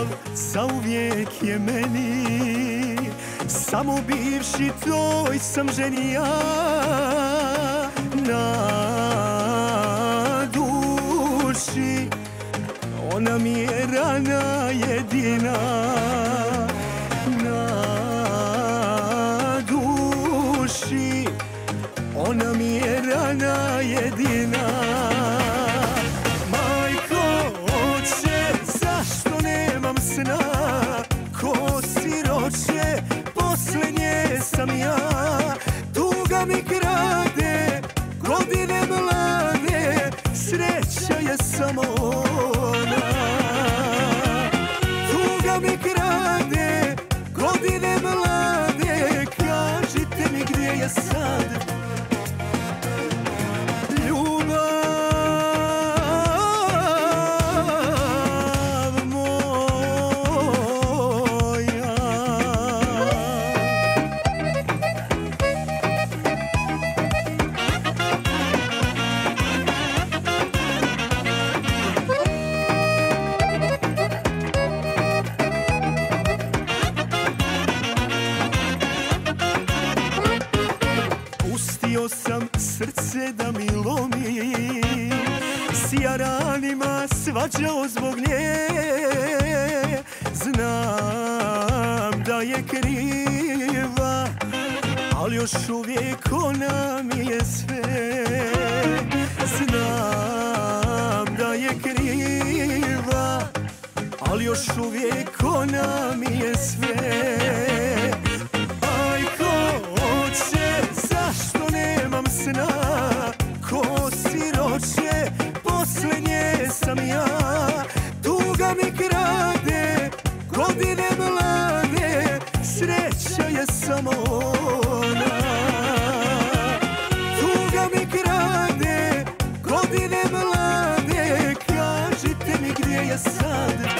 ljubav zauvijek je meni, samo bivši tvoj sam ženi ja. Na duši ona mi je rana jedina. Na duši ona mi je rana jedina. Ko siroče, posljednje sam ja. Tuga mi krade, godine mlade, sreća je samo ona. Tuga mi krade, godine mlade, kažite mi gdje je sad srce da mi lomi, s jaranima svađao zbog nje. Znam da je kriva, ali još uvijek ona mi je sve. Znam da je kriva, ali još uvijek ona mi je sve. Ko siroče, posljednje sam ja. Tuga mi krade, godine mlade, sreća je samo ona. Tuga mi krade, godine mlade, kažite mi gdje je sad.